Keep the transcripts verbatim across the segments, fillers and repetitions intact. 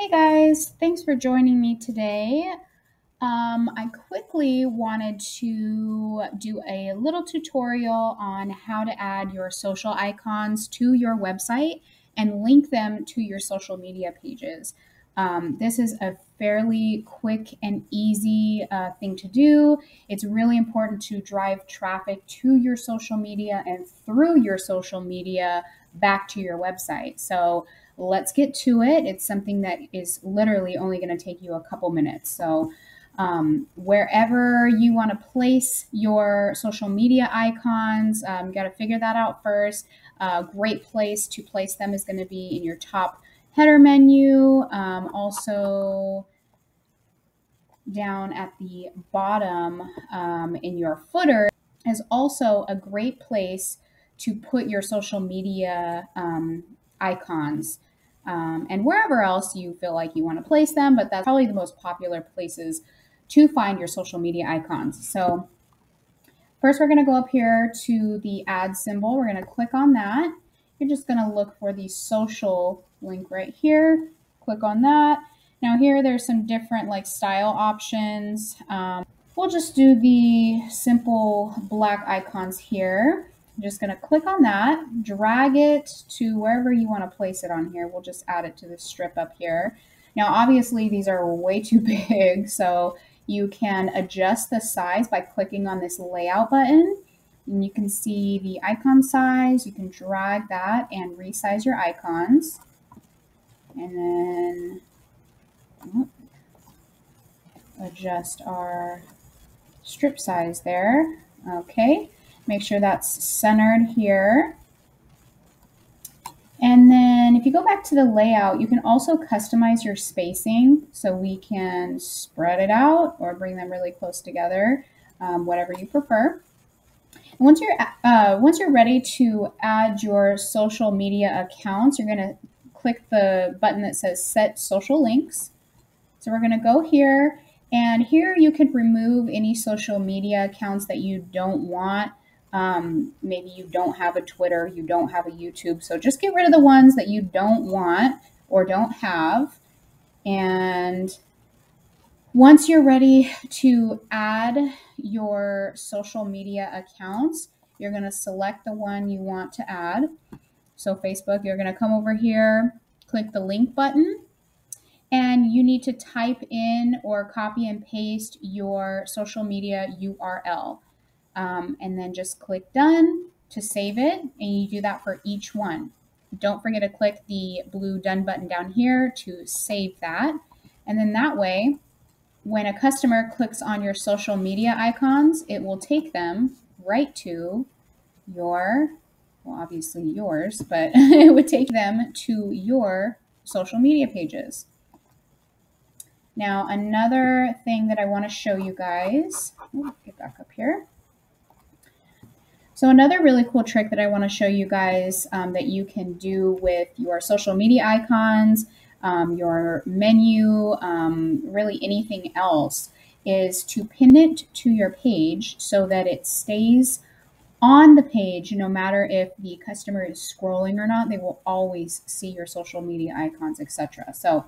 Hey guys, thanks for joining me today. Um, I quickly wanted to do a little tutorial on how to add your social icons to your website and link them to your social media pages. Um, this is a fairly quick and easy uh, thing to do. It's really important to drive traffic to your social media and through your social media back to your website. So let's get to it. It's something that is literally only going to take you a couple minutes. So um, wherever you want to place your social media icons, um, you got to figure that out first. A uh, great place to place them is going to be in your top header menu. Um, also down at the bottom um, in your footer is also a great place to put your social media um, icons. Um, and wherever else you feel like you want to place them, but that's probably the most popular places to find your social media icons. So first we're going to go up here to the add symbol. We're going to click on that. You're just going to look for the social link right here. Click on that. Now here there's some different like style options. Um, we'll just do the simple black icons here. I'm just going to click on that, drag it to wherever you want to place it on here. We'll just add it to the strip up here. Now, obviously, these are way too big, so you can adjust the size by clicking on this layout button. And you can see the icon size. You can drag that and resize your icons. And then oh, adjust our strip size there. Okay. Make sure that's centered here. And then if you go back to the layout, you can also customize your spacing. So we can spread it out or bring them really close together, um, whatever you prefer. And once you're, uh, once you're ready to add your social media accounts, you're gonna click the button that says Set Social Links. So we're gonna go here, and here you can remove any social media accounts that you don't want. Um, maybe you don't have a Twitter, you don't have a YouTube. So just get rid of the ones that you don't want or don't have. And once you're ready to add your social media accounts, you're going to select the one you want to add. So Facebook, you're going to come over here, click the link button, and you need to type in or copy and paste your social media U R L. Um, and then just click done to save it. And you do that for each one. Don't forget to click the blue done button down here to save that. And then that way, when a customer clicks on your social media icons, it will take them right to your, well, obviously yours, but it would take them to your social media pages. Now, another thing that I want to show you guys, ooh, get back up here. So another really cool trick that I want to show you guys um, that you can do with your social media icons, um, your menu, um, really anything else, is to pin it to your page so that it stays on the page. No matter if the customer is scrolling or not, they will always see your social media icons, et cetera. So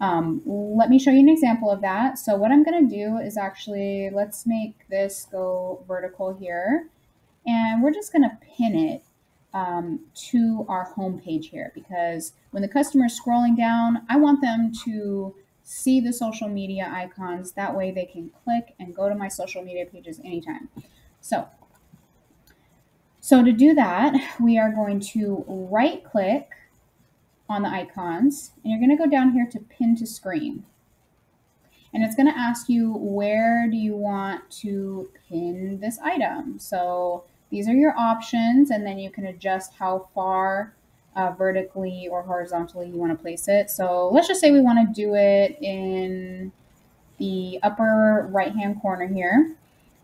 um, let me show you an example of that. So what I'm going to do is actually, let's make this go vertical here. And we're just going to pin it um, to our home page here, because when the customer is scrolling down, I want them to see the social media icons. That way they can click and go to my social media pages anytime. So, so to do that, we are going to right click on the icons, and you're going to go down here to pin to screen. And it's going to ask you, where do you want to pin this item? So these are your options, and then you can adjust how far uh, vertically or horizontally you want to place it. So let's just say we want to do it in the upper right-hand corner here.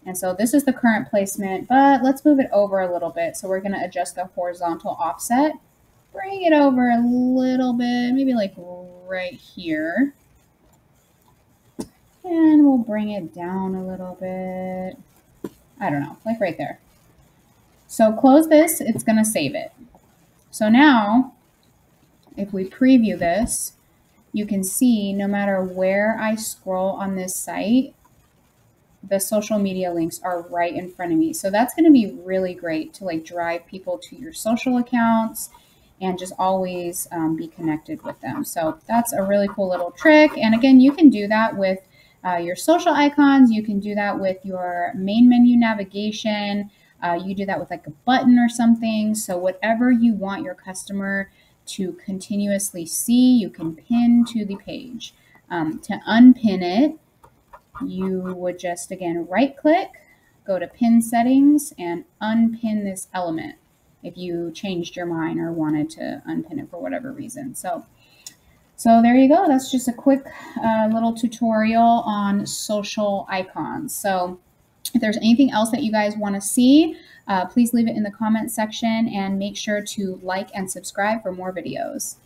And so this is the current placement, but let's move it over a little bit. So we're going to adjust the horizontal offset, bring it over a little bit, maybe like right here. And we'll bring it down a little bit. I don't know, like right there. So close this, it's gonna save it. So now, if we preview this, you can see no matter where I scroll on this site, the social media links are right in front of me. So that's going to be really great to like drive people to your social accounts and just always um, be connected with them. So that's a really cool little trick. And again, you can do that with uh, your social icons. You can do that with your main menu navigation. Uh, you do that with like a button or something. So whatever you want your customer to continuously see, you can pin to the page. Um, to unpin it, you would just, again, right click, go to pin settings and unpin this element if you changed your mind or wanted to unpin it for whatever reason. So, so there you go. That's just a quick uh, little tutorial on social icons. So if there's anything else that you guys want to see, uh, please leave it in the comment section and make sure to like and subscribe for more videos.